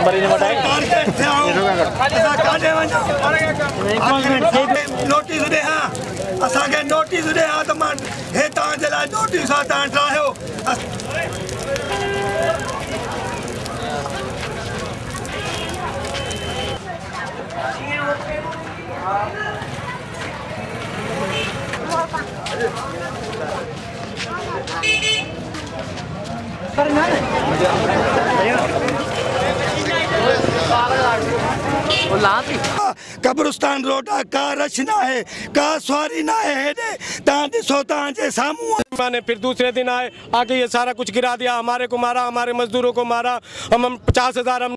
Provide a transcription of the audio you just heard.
Number ही नहीं बताए notice दे हां असा के नोटिस दे हां तो मान हे ता जला नोटिस आ ता ठायो पर ना कब्रिस्तान रोड का रश ना है का सवारी ना है मैंने फिर दूसरे दिन आए आके ये सारा कुछ गिरा दिया, हमारे को मारा, हमारे मजदूरों को मारा। हम 50,000